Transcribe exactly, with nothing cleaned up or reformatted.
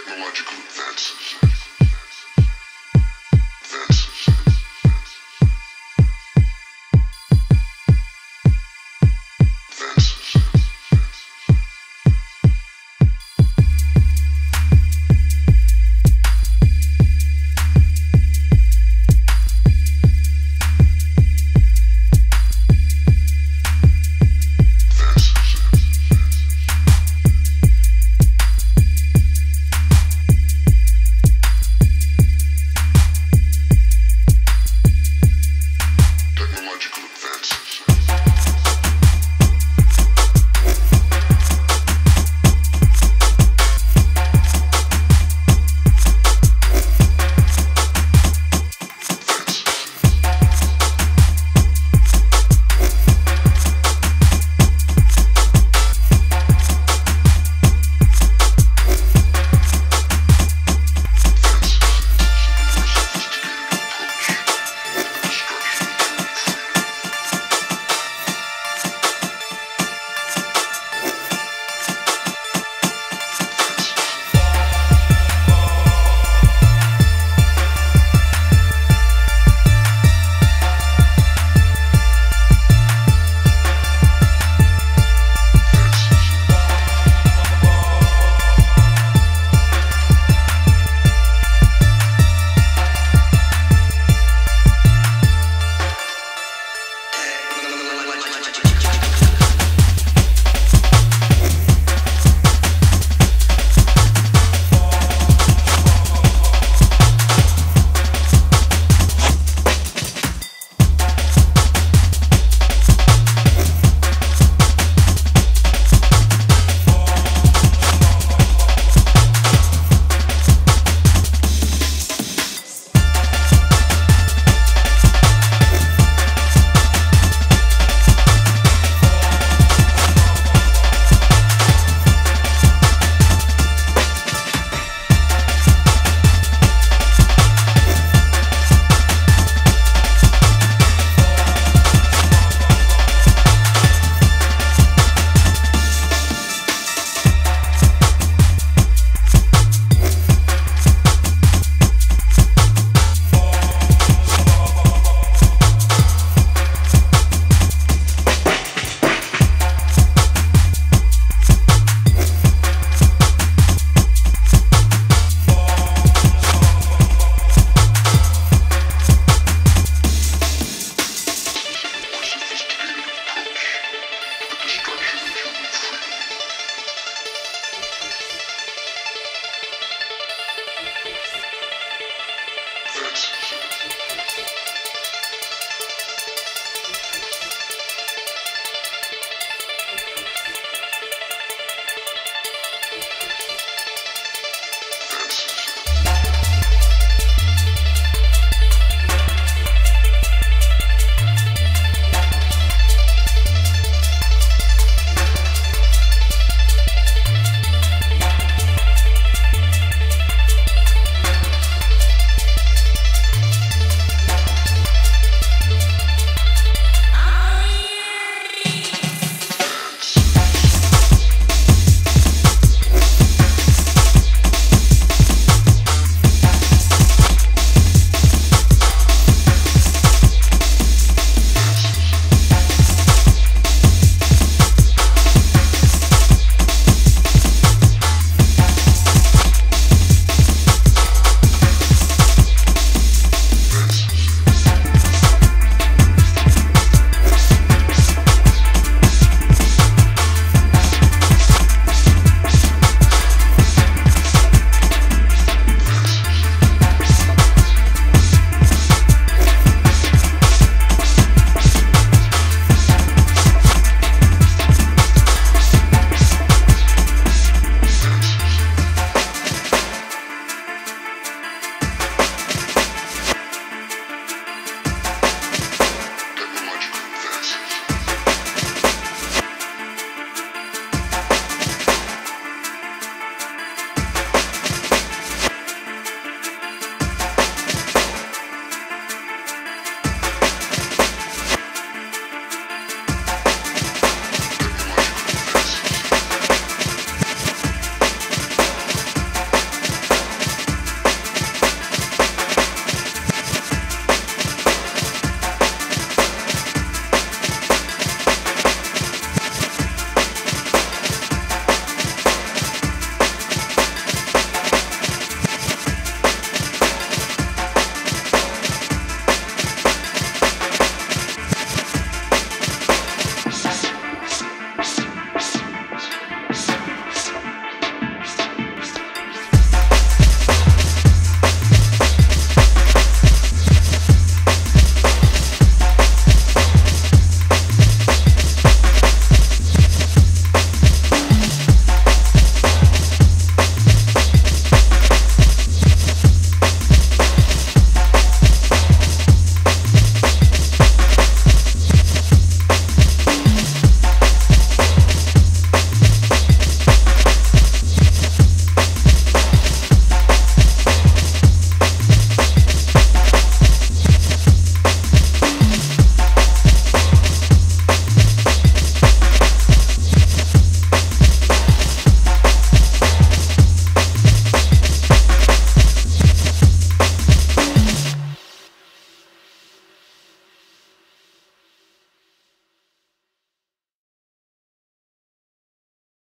technological advances. That's